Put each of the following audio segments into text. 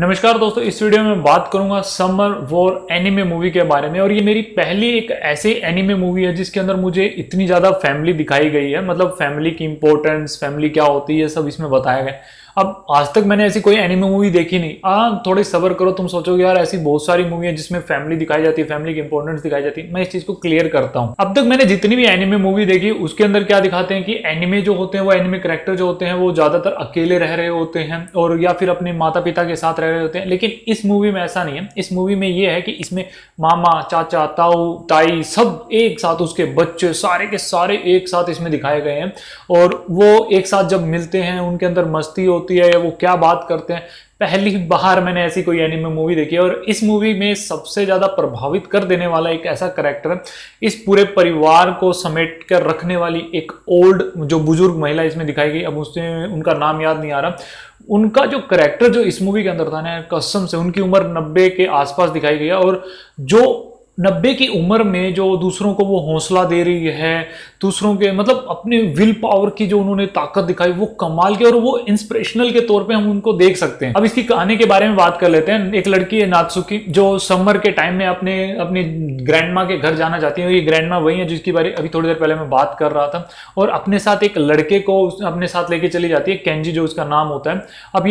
नमस्कार दोस्तों, इस वीडियो में बात करूंगा समर वॉर एनिमे मूवी के बारे में। और ये मेरी पहली एक ऐसी एनिमे मूवी है जिसके अंदर मुझे इतनी ज़्यादा फैमिली दिखाई गई है, मतलब फैमिली की इंपॉर्टेंस, फैमिली क्या होती है, सब इसमें बताया गया। अब आज तक मैंने ऐसी कोई एनिमे मूवी देखी नहीं। थोड़े सब्र करो, तुम सोचोगे यार ऐसी बहुत सारी मूवी है जिसमें फैमिली दिखाई जाती है, फैमिली की इंपॉर्टेंस दिखाई जाती है। मैं इस चीज को क्लियर करता हूं। अब तक मैंने जितनी भी एनिमे मूवी देखी उसके अंदर क्या दिखाते हैं कि एनिमे जो होते हैं, वो एनिमे कैरेक्टर जो होते हैं वो ज्यादातर अकेले रह रहे होते हैं और या फिर अपने माता पिता के साथ रह रहे होते हैं। लेकिन इस मूवी में ऐसा नहीं है। इस मूवी में ये है कि इसमें मामा, चाचा, ताऊ, ताई सब एक साथ, उसके बच्चे सारे के सारे एक साथ इसमें दिखाए गए हैं। और वो एक साथ जब मिलते हैं उनके अंदर मस्ती होती है, वो क्या बात करते हैं। पहली बार मैंने ऐसी कोई एनिमे मूवी देखी है। और इस मूवी में सबसे ज़्यादा प्रभावित कर देने वाला एक ऐसा करेक्टर, इस पूरे परिवार को समेट कर रखने वाली एक ओल्ड जो बुजुर्ग महिला इसमें दिखाई गई। अब उससे उनका नाम याद नहीं आ रहा। उनका जो करेक्टर जो इस मूवी के अंदर था ना, कसम से उनकी उम्र 90 के आसपास दिखाई गई है। और जो 90 की उम्र में जो दूसरों को वो हौसला दे रही है, दूसरों के मतलब अपने विल पावर की जो उन्होंने ताकत दिखाई वो कमाल की, और वो इंस्पिरेशनल के तौर पे हम उनको देख सकते हैं। अब इसकी कहानी के बारे में बात कर लेते हैं। एक लड़की है नात्सुकी, जो समर के टाइम में अपनी ग्रैंडमा के घर जाना चाहती है। ये ग्रैंडमा वही है जिसकी बारे अभी थोड़ी देर पहले मैं बात कर रहा था। और अपने साथ एक लड़के को अपने साथ लेके चली जाती है, केंजी जो उसका नाम होता है। अब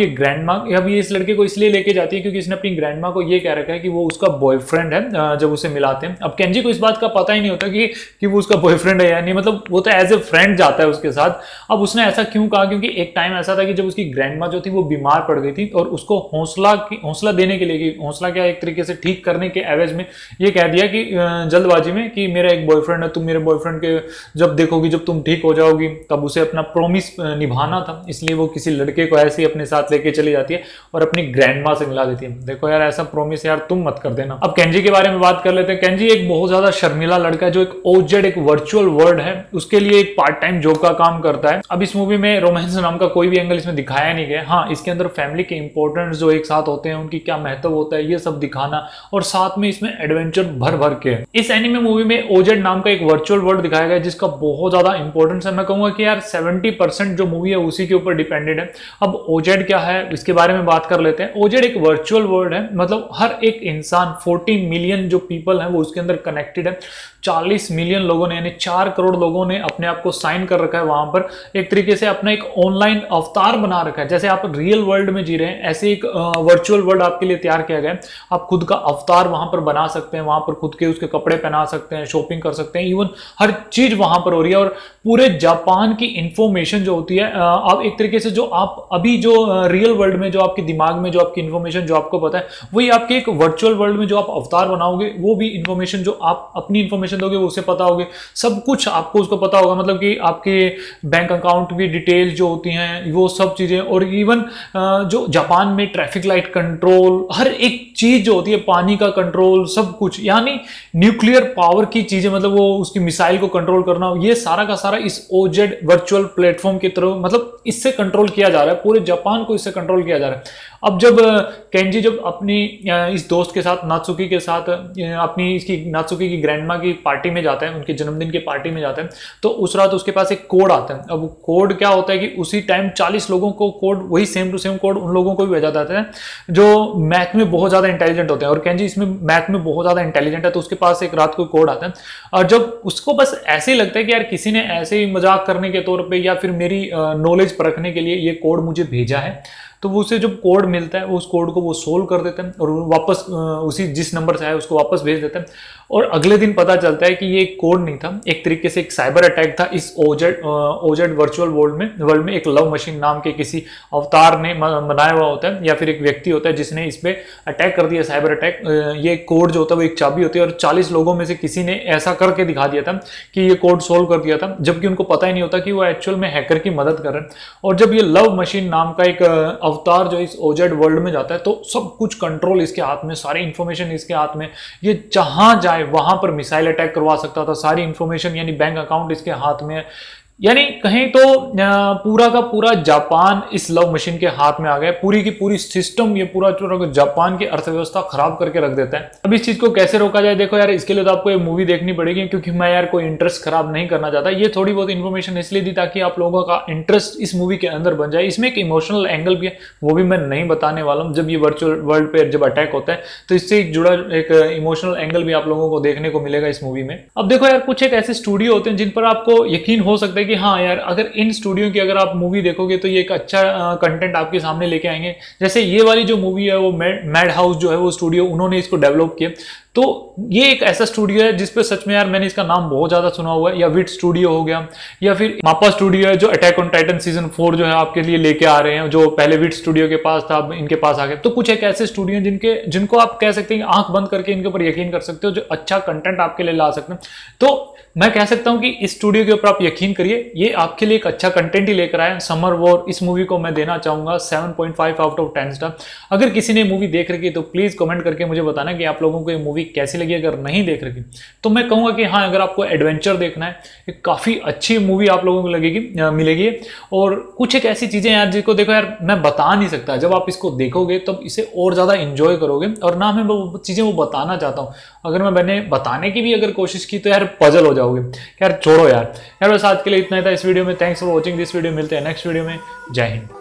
ये इस लड़के को इसलिए लेके जाती है क्योंकि इसने अपनी ग्रैंडमा को ये कह रखा है कि वो उसका बॉयफ्रेंड है जब उसे मिलाते हैं। अब केंजी को इस बात का पता ही नहीं होता कि वो उसका बॉयफ्रेंड है या नहीं, मतलब वो तो एज ए फ्रेंड जाता है उसके साथ। अब उसने ऐसा क्यों कहा, क्योंकि एक टाइम ऐसा था कि जब उसकी ग्रैंडमा जो थी वो बीमार पड़ गई थी और उसको हौसला देने के लिए, हौसला क्या एक तरीके से ठीक करने के एवज में ये कह दिया कि जल्दबाजी में कि मेरा एक बॉयफ्रेंड है, तुम मेरे बॉयफ्रेंड के जब देखोगी, जब तुम ठीक हो जाओगी। तब उसे अपना प्रोमिस निभाना था, इसलिए वो किसी लड़के को ऐसे ही अपने साथ लेके चली जाती है और अपनी ग्रैंडमा से मिला देती है। देखो यार, ऐसा प्रोमिस यार तुम मत कर देना। अब केंजी के बारे में बात कर लेते हैं। केंजी एक बहुत ज्यादा शर्मिला लड़का है जो एक OZ, एक वर्चुअल वर्ल्ड है, उसके लिए एक पार्ट टाइम जॉब का काम करता है। अब इस मूवी में रोमांस नाम का कोई भी एंगल इसमें दिखाया नहीं गया। हाँ, इसके अंदर फैमिली के इंपॉर्टेंस जो एक साथ होते हैं उनकी क्या महत्व होता है ये सब दिखाना, और साथ में इसमें एडवेंचर भर के। इस एनिमे मूवी में OZ नाम का एक वर्चुअल वर्ल्ड दिखाया गया जिसका बहुत ज्यादा इंपॉर्टेंस है। मैं कहूंगा कि यार 70% जो मूवी है उसी के ऊपर डिपेंडेड है। अब OZ क्या है इसके बारे में बात कर लेते हैं। OZ एक वर्चुअल वर्ल्ड है, मतलब हर एक इंसान 40 मिलियन जो पीपल है वो उसके अंदर कनेक्टेड है। 40 मिलियन लोगों ने यानी 4 करोड़ लोगों ने अपने आप को साइन कर रखा है वहां पर, एक तरीके से अपना एक ऑनलाइन अवतार बना रखा है। जैसे आप रियल वर्ल्ड में जी रहे हैं ऐसे एक वर्चुअल वर्ल्ड आपके लिए तैयार किया गया है। आप खुद का अवतार वहां पर बना सकते हैं, वहां पर खुद के उसके कपड़े पहना सकते हैं, शॉपिंग कर सकते हैं, इवन हर चीज वहां पर हो रही है। और पूरे जापान की इंफॉर्मेशन जो होती है, आप एक तरीके से जो आप अभी जो रियल वर्ल्ड में जो आपके दिमाग में जो आपकी इंफॉर्मेशन जो आपको पता है वही आपके एक वर्चुअल वर्ल्ड में जो आप अवतार बनाओगे वो भी इंफॉर्मेशन जो आप अपनी इंफॉर्मेशन दोगे वो उसे पता होगी। सब कुछ आपको उसको पता होगा, मतलब कि आपके बैंक अकाउंट की डिटेल जो होती हैं वो सब चीजें, और इवन जो जापान में ट्रैफिक लाइट कंट्रोल, हर एक चीज जो होती है, पानी का कंट्रोल, सब कुछ, यानी न्यूक्लियर पावर की चीजें, मतलब वो उसकी मिसाइल को कंट्रोल करना, ये सारा का सारा इस OZ वर्चुअल प्लेटफॉर्म की तरफ, मतलब इससे कंट्रोल किया जा रहा है, पूरे जापान को इससे कंट्रोल किया जा रहा है। अब जब केंजी जब अपनी इस दोस्त के साथ नात्सुकी के साथ अपनी इसकी नात्सुकी की ग्रैंडमा की पार्टी में जाता है, उनके जन्मदिन की पार्टी में जाता है, तो उस रात उसके पास एक कोड आता है। अब कोड क्या होता है कि उसी टाइम 40 लोगों को कोड, वही सेम टू सेम कोड उन लोगों को भी भेजा जाता है जो मैथ में बहुत ज़्यादा इंटेलिजेंट होते हैं। और केंजी इसमें मैथ में बहुत ज़्यादा इंटेलिजेंट है, तो उसके पास एक रात को कोड आता है। और जब उसको बस ऐसे ही लगता है कि यार किसी ने ऐसे ही मजाक करने के तौर पर या फिर मेरी नॉलेज परखने के लिए ये कोड मुझे भेजा है, तो वो उसे जब कोड मिलता है वो उस कोड को वो सोल्व कर देते हैं और वापस उसी जिस नंबर से आया उसको वापस भेज देते हैं। और अगले दिन पता चलता है कि ये कोड नहीं था, एक तरीके से एक साइबर अटैक था। इस OZ वर्चुअल वर्ल्ड में एक लव मशीन नाम के किसी अवतार ने बनाया हुआ होता है या फिर एक व्यक्ति होता है जिसने इस पर अटैक कर दिया, साइबर अटैक। ये कोड जो होता है वो एक चाबी होती है और 40 लोगों में से किसी ने ऐसा करके दिखा दिया था कि ये कोड सोल्व कर दिया था, जबकि उनको पता ही नहीं होता कि वो एक्चुअल में हैकर की मदद कर रहे हैं। और जब ये लव मशीन नाम का एक अवतार जो इस OZ वर्ल्ड में जाता है तो सब कुछ कंट्रोल इसके हाथ में, सारी इंफॉर्मेशन इसके हाथ में, ये जहां जाए वहां पर मिसाइल अटैक करवा सकता था, सारी इंफॉर्मेशन यानी बैंक अकाउंट इसके हाथ में, यानी कहें तो पूरा का पूरा जापान इस लव मशीन के हाथ में आ गया, पूरी की पूरी सिस्टम, ये पूरा जापान की अर्थव्यवस्था खराब करके रख देता है। अब इस चीज को कैसे रोका जाए, देखो यार इसके लिए तो आपको ये मूवी देखनी पड़ेगी, क्योंकि मैं यार कोई इंटरेस्ट खराब नहीं करना चाहता। ये थोड़ी बहुत इन्फॉर्मेशन इसलिए दी ताकि आप लोगों का इंटरेस्ट इस मूवी के अंदर बन जाए। इसमें एक इमोशनल एंगल भी है, वो भी मैं नहीं बताने वाला हूँ। जब ये वर्चुअल वर्ल्ड पे जब अटैक होता है तो इससे जुड़ा एक इमोशनल एंगल भी आप लोगों को देखने को मिलेगा इस मूवी में। अब देखो यार कुछ एक ऐसे स्टूडियो होते हैं जिन पर आपको यकीन हो सकता है कि हाँ यार अगर इन स्टूडियो की अगर आप मूवी देखोगे तो ये एक अच्छा कंटेंट आपके सामने लेके आएंगे। जैसे ये वाली जो मूवी है वो मैड हाउस जो है वो स्टूडियो, उन्होंने इसको डेवलप किया। तो ये एक ऐसा स्टूडियो है जिसपे सच में यार मैंने इसका नाम बहुत ज्यादा सुना हुआ है, या विट स्टूडियो हो गया, या फिर माप्पा स्टूडियो है जो अटैक ऑन टाइटन सीजन 4 जो है आपके लिए लेके आ रहे हैं, जो पहले विट स्टूडियो के पास था अब इनके पास आ गया। तो कुछ एक ऐसे स्टूडियो जिनको आप कह सकते हैं आंख बंद करके इनके ऊपर यकीन कर सकते हो, जो अच्छा कंटेंट आपके लिए ला सकते हैं। तो मैं कह सकता हूँ कि इस स्टूडियो के ऊपर आप यकीन करिए, ये आपके लिए एक अच्छा कंटेंट ही लेकर आए। समर वॉर इस मूवी को मैं देना चाहूंगा 7.5/10 स्टार। अगर किसी ने मूवी देख रखी है तो प्लीज कमेंट करके मुझे बताना कि आप लोगों को ये मूवी कैसी लगी। अगर नहीं देख रखी तो मैं कहूंगा कि हाँ अगर आपको एडवेंचर देखना है एक काफी अच्छी मूवी आप लोगों को लगेगी मिलेगी। और कुछ एक ऐसी चीजें यार जिसको देखो यार मैं बता नहीं सकता, जब आप इसको देखोगे तब इसे और ज्यादा इंजॉय करोगे। और ना मैं वो चीजें वो बताना चाहता हूँ, अगर मैंने बताने की भी अगर कोशिश की तो यार पजल हो जाओगे। यार छोड़ो यार, बस आज के लिए इतना ही था इस वीडियो में। Thanks for watching this video, मिलते हैं नेक्स्ट वीडियो में। जय हिंद।